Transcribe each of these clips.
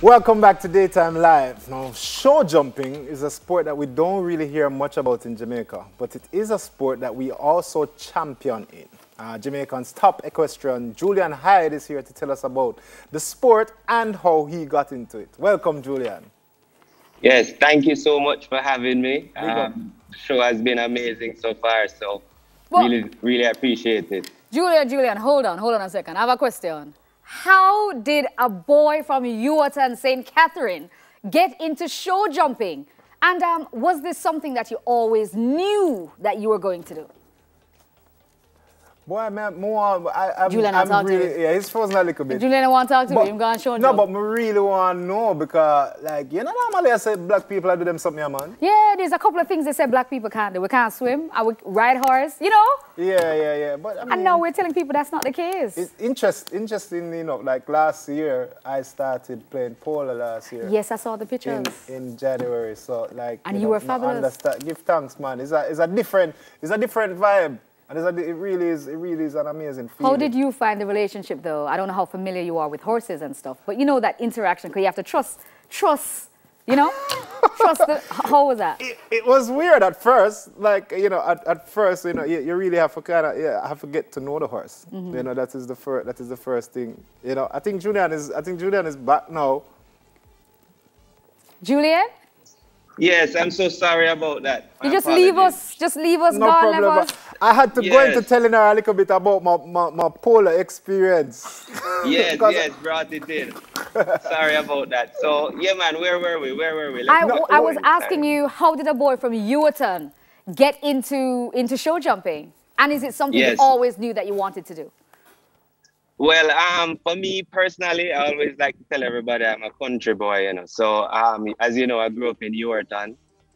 Welcome back to Daytime Live. Now, show jumping is a sport that we don't really hear much about in Jamaica, but it is a sport that we also champion in. Jamaican's top equestrian, Julian Hyde, is here to tell us about the sport and how he got into it. Welcome, Julian. Yes, thank you so much for having me. The show has been amazing so far, so well, really appreciate it. Julian, hold on a second. I have a question. How did a boy from Ewarton, St. Catherine, get into show jumping? And was this something that you always knew that you were going to do? Boy, man, yeah, it's frozen a little bit. Julian, I want to talk to me. I'm going to show you. No, but I really want to know because, like, you know, normally I say black people do them something, man. Yeah, there's a couple of things they say black people can't do. We can't swim, I would ride horse, you know? Yeah. But I mean, and now we're telling people that's not the case. It's interesting, you know, like last year, I started playing polo last year. Yes, I saw the pictures. In January, so like... And you were fabulous. Understand. Give thanks, man. It's a different vibe. And it really is an amazing feeling. How did you find the relationship, though? I don't know how familiar you are with horses and stuff, but you know that interaction, because you have to trust, you know? How was that? It was weird at first. Like, you know, at first, you know, you really have to kind of, have to get to know the horse. Mm-hmm. You know, that is the first thing. You know, I think Julian is back now. Julian? Yes, I'm so sorry about that. You just leave us. Just leave us. No problem. I had to go into telling her a little bit about my polo experience. Yes, brought it in. Sorry about that. So, yeah, man, where were we? I was asking you, how did a boy from Ewarton get into show jumping? And is it something you always knew that you wanted to do? Well, for me personally, I always like to tell everybody I'm a country boy, you know. So, as you know, I grew up in Ewarton,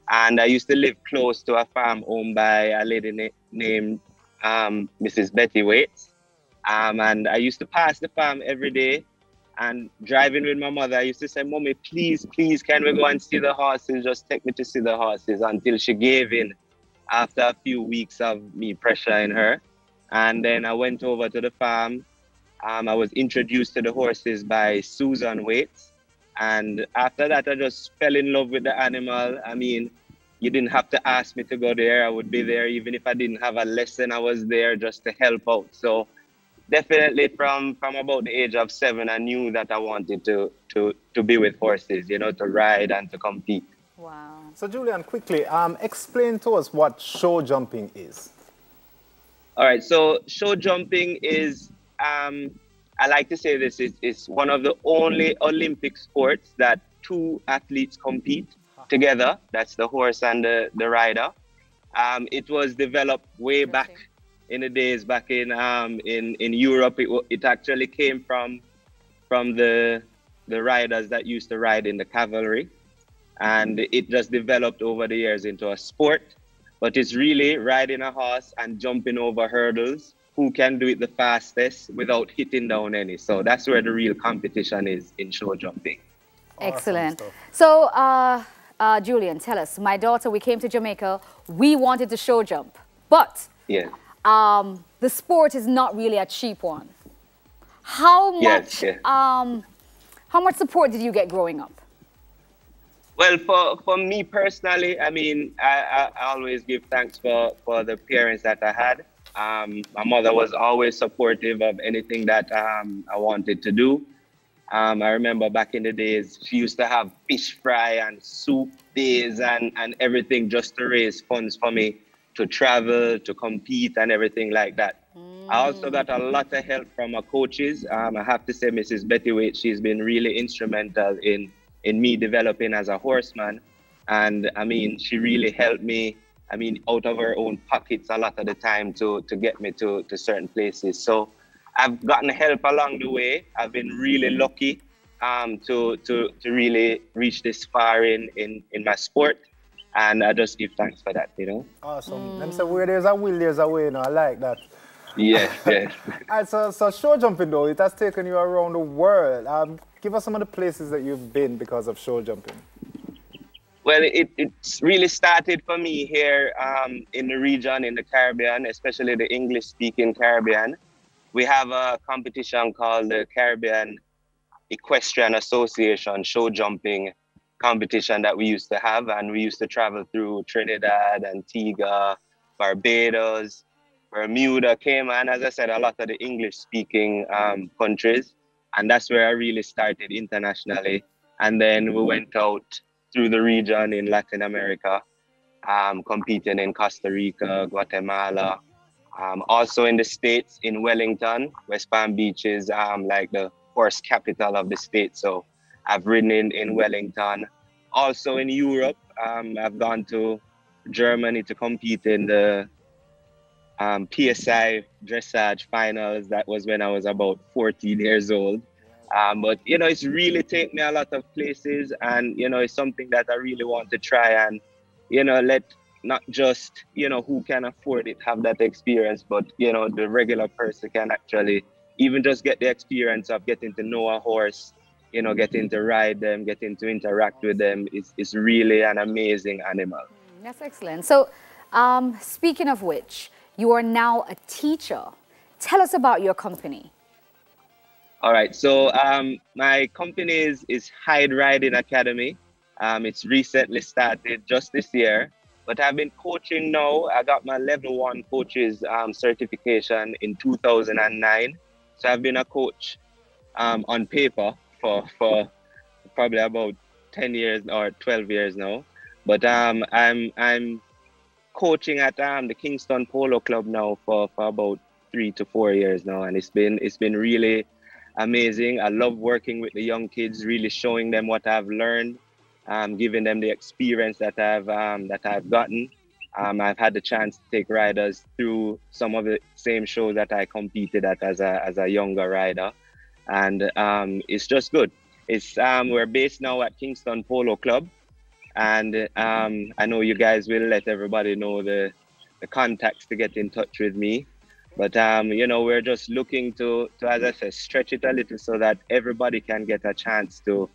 and I used to live close to a farm owned by a lady named Mrs. Betty Waits. And I used to pass the farm every day, and driving with my mother, I used to say, "Mommy, please, can we go and see the horses? Just take me to see the horses," until she gave in after a few weeks of me pressuring her. And then I went over to the farm. I was introduced to the horses by Susan Waits. And after that, I just fell in love with the animal. I mean, you didn't have to ask me to go there. I would be there. Even if I didn't have a lesson, I was there just to help out. So definitely from about the age of 7, I knew that I wanted to be with horses, you know, to ride and to compete. Wow. So Julian, quickly, explain to us what show jumping is. All right, so show jumping is... I like to say this, it's one of the only Olympic sports that two athletes compete together. That's the horse and the rider. It was developed way back in the days, back in Europe. It actually came from the riders that used to ride in the cavalry. And it just developed over the years into a sport. But it's really riding a horse and jumping over hurdles. Who can do it the fastest without hitting down any. So that's where the real competition is in show jumping. Excellent. Awesome. So, Julian, tell us, my daughter, we came to Jamaica, we wanted to show jump, but the sport is not really a cheap one. How much support did you get growing up? Well, for me personally, I mean, I always give thanks for the parents that I had. My mother was always supportive of anything that I wanted to do. I remember back in the days, she used to have fish fry and soup days and everything just to raise funds for me to travel, to compete and everything like that. Mm. I also got a lot of help from my coaches. I have to say Mrs. Betty Waite, she's been really instrumental in me developing as a horseman. And I mean, she really helped me. I mean, out of her own pockets a lot of the time to get me to certain places. So I've gotten help along the way. I've been really lucky to really reach this far in my sport. And I just give thanks for that, you know? Awesome. Let me say, where there's a will, there's a way. You know, I like that. Yes. Right, so show jumping, though, it has taken you around the world. Give us some of the places that you've been because of show jumping. Well, it really started for me here in the region, in the Caribbean, especially the English-speaking Caribbean. We have a competition called the Caribbean Equestrian Association show jumping competition that we used to have, and we used to travel through Trinidad, Antigua, Barbados, Bermuda, Cayman, as I said, a lot of the English-speaking countries, and that's where I really started internationally. And then we went out through the region in Latin America, competing in Costa Rica, Guatemala, also in the States, in Wellington. West Palm Beach is like the horse capital of the state, so I've ridden in Wellington. Also in Europe, I've gone to Germany to compete in the PSI dressage finals. That was when I was about 14 years old. But, you know, it's really taken me a lot of places, and, you know, it's something that I really want to try and, you know, let not just, you know, who can afford it have that experience, but, you know, the regular person can actually even just get the experience of getting to know a horse, you know, getting to ride them, getting to interact with them. It's really an amazing animal. That's excellent. So speaking of which, you are now a teacher. Tell us about your company. All right, so my company is Hyde Riding Academy. It's recently started just this year, but I've been coaching now. I got my level 1 coaches certification in 2009. So I've been a coach on paper for probably about 10 years or 12 years now. But I'm coaching at the Kingston Polo Club now for about 3 to 4 years now, and it's been really amazing. I love working with the young kids, really showing them what I've learned, giving them the experience that I've gotten. I've had the chance to take riders through some of the same shows that I competed at as a younger rider, and it's just good. It's we're based now at Kingston Polo Club, and I know you guys will let everybody know the contacts to get in touch with me, but you know, we're just looking to, as I said, stretch it a little so that everybody can get a chance to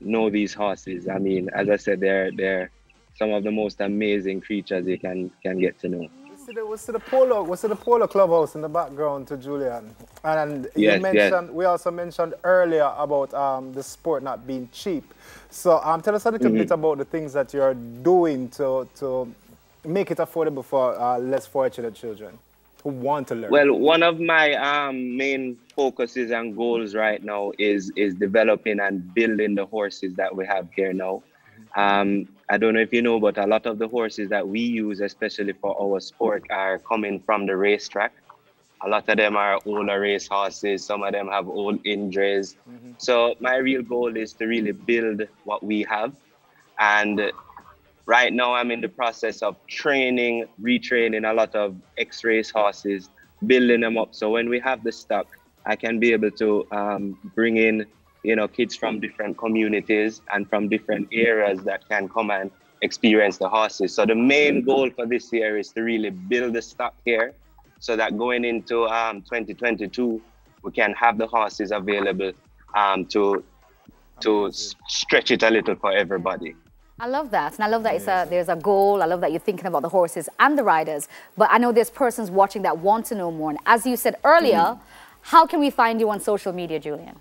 know these horses. I mean, as I said, they're some of the most amazing creatures you can get to know. What's the polo clubhouse in the background to Julian? And yes, you mentioned, yes, we also mentioned earlier about the sport not being cheap. So tell us a little bit about the things that you're doing to make it affordable for less fortunate children who want to learn. Well, one of my main focuses and goals right now is developing and building the horses that we have here now. I don't know if you know, but a lot of the horses that we use, especially for our sport, are coming from the racetrack. A lot of them are older race horses. Some of them have old injuries. So my real goal is to really build what we have. And right now I'm in the process of training, retraining a lot of ex-race horses, building them up. So when we have the stock, I can be able to bring in, you know, kids from different communities and from different areas that can come and experience the horses. So the main goal for this year is to really build the stock here so that going into 2022, we can have the horses available to stretch it a little for everybody. I love that, and I love that there's a goal. I love that you're thinking about the horses and the riders, but I know there's persons watching that want to know more. And as you said earlier, how can we find you on social media, Julian?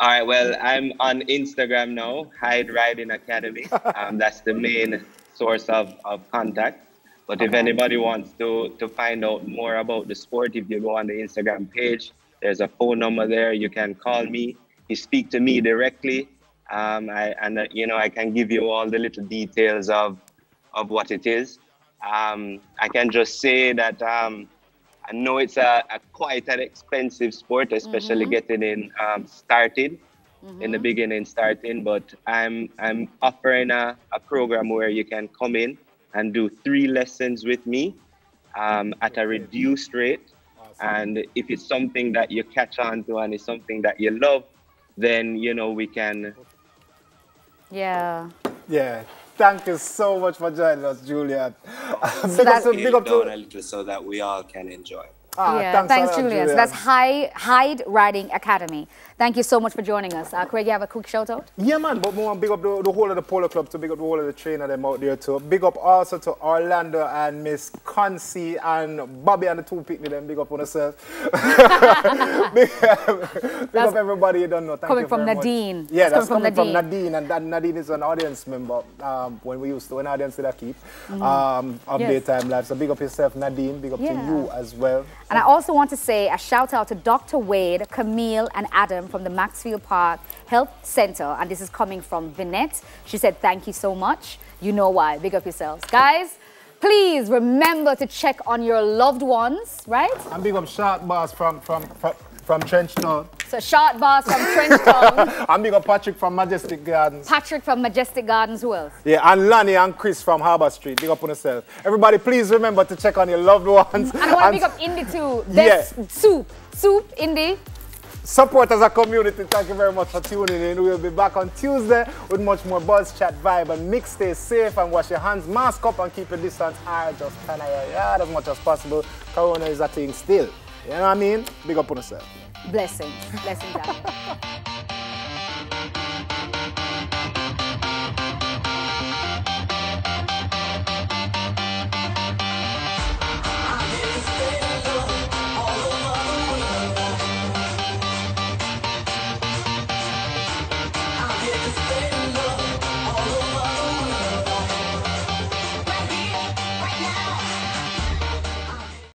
All right, well, I'm on Instagram now, Hyde Riding Academy. That's the main source of contact. But if anybody wants to find out more about the sport, if you go on the Instagram page, there's a phone number there. You can call me. You speak to me directly. You know, I can give you all the little details of what it is. I can just say that I know it's a quite an expensive sport, especially getting in started, in the beginning starting, but I'm offering a program where you can come in and do 3 lessons with me at a reduced rate. Awesome. And if it's something that you catch on to and it's something that you love, then, you know, we can. Yeah. Yeah. Thank you so much for joining us, Julian. So big up to a little so that we all can enjoy. Thanks, Julian. So that's Hyde Riding Academy. Thank you so much for joining us. Craig, you have a quick shout out? Yeah, man, but we want to big up the whole of the polo club, to big up the whole of the trainer them out there too. Big up also to Orlando and Miss Concy and Bobby and the two picnic them. Big up on yourself. big up everybody you don't know. Thank coming you from Nadine. Much. Yeah, that's coming from Nadine. And that Nadine is an audience member when we used to, an audience that I keep of daytime life. So big up yourself, Nadine. Big up to you as well. And I also want to say a shout out to Dr. Wade, Camille and Adam from the Maxfield Park Health Centre. And this is coming from Vinette. She said, thank you so much. You know why. Big up yourselves. Guys, please remember to check on your loved ones, right? And big up Shark Bars from Trench Town. So Shark Bars from Trench Town. And big up Patrick from Majestic Gardens. Patrick from Majestic Gardens, who else? Yeah, and Lanny and Chris from Harbour Street. Big up on yourself. Everybody, please remember to check on your loved ones. And I want to big up Indy too. Yes. Yeah. Soup, Indy. Support as a community. Thank you very much for tuning in. We'll be back on Tuesday with much more buzz, chat, vibe, and mix. Stay safe and wash your hands, mask up, and keep your distance. I just kind of yard as much as possible. Corona is a thing still. You know what I mean? Big up on yourself. Blessings. Blessings, darling.